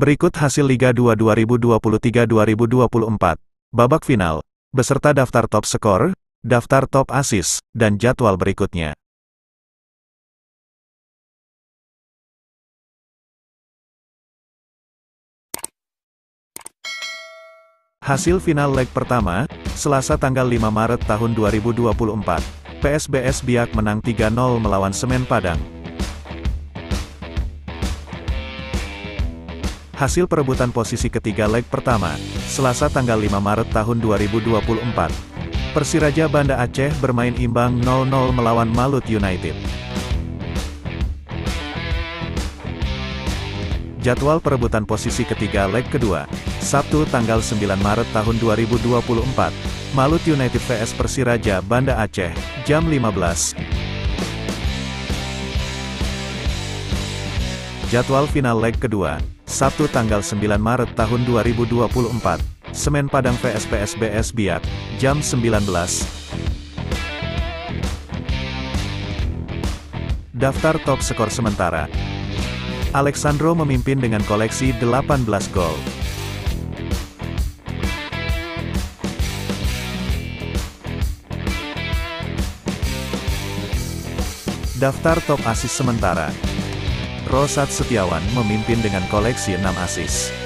Berikut hasil Liga 2 2023-2024, babak final, beserta daftar top skor, daftar top assist, dan jadwal berikutnya. Hasil final leg pertama, Selasa tanggal 5 Maret tahun 2024, PSBS Biak menang 3-0 melawan Semen Padang. Hasil perebutan posisi ketiga leg pertama, Selasa tanggal 5 Maret tahun 2024. Persiraja Banda Aceh bermain imbang 0-0 melawan Malut United. Jadwal perebutan posisi ketiga leg kedua, Sabtu tanggal 9 Maret tahun 2024, Malut United vs Persiraja Banda Aceh, jam 15. Jadwal final leg kedua, Sabtu tanggal 9 Maret tahun 2024, Semen Padang vs PSBS Biak, jam 19. Daftar top skor sementara. Alejandro memimpin dengan koleksi 18 gol. Daftar top assist sementara. Rosad Setiawan memimpin dengan koleksi 6 assist.